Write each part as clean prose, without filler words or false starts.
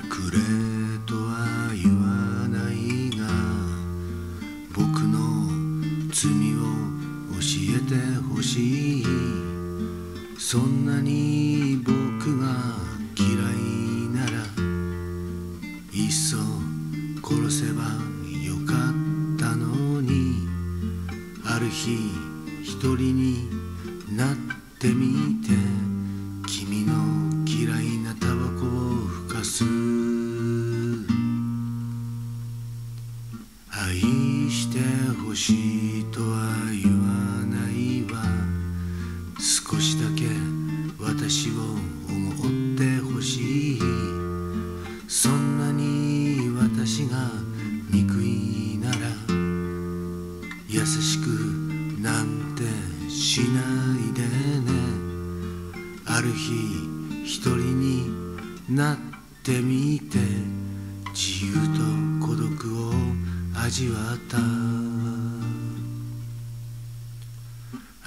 くれとは言わないが、僕の罪を教えてほしい。そんなに僕が嫌いならいっそ殺せばよかったのに。ある日一人になってみて、君の嫌いなタバコをふかす。愛してほしいとは言わないわ。少しだけ私を思ってほしい。そんなに私が憎いなら優しくなんてしないでね。ある日一人になってみて、自由と孤独を味わった。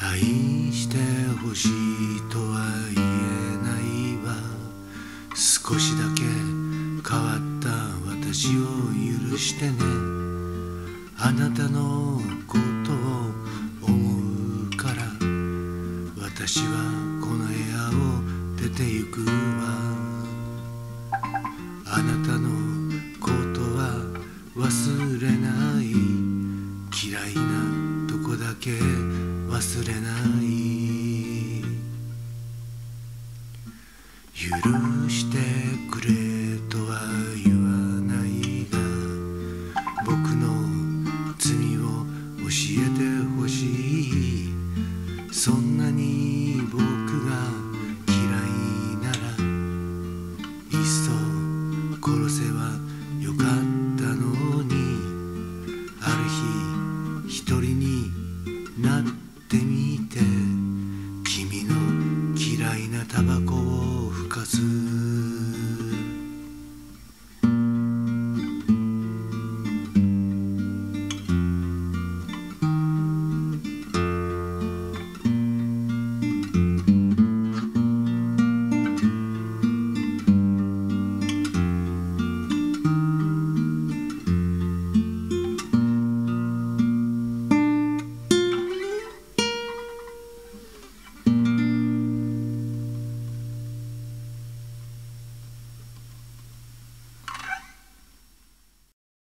愛してほしいとは言えないわ。少しだけ変わった私を許してね。あなたのことを思うから、私はこの部屋を出て行くわ。あなたのことは忘れない。嫌いなとこだけ忘れない。許してくれとは言わないが、僕の罪を教えてほしい。そんなに僕が嫌いならいっそ殺せばよかった。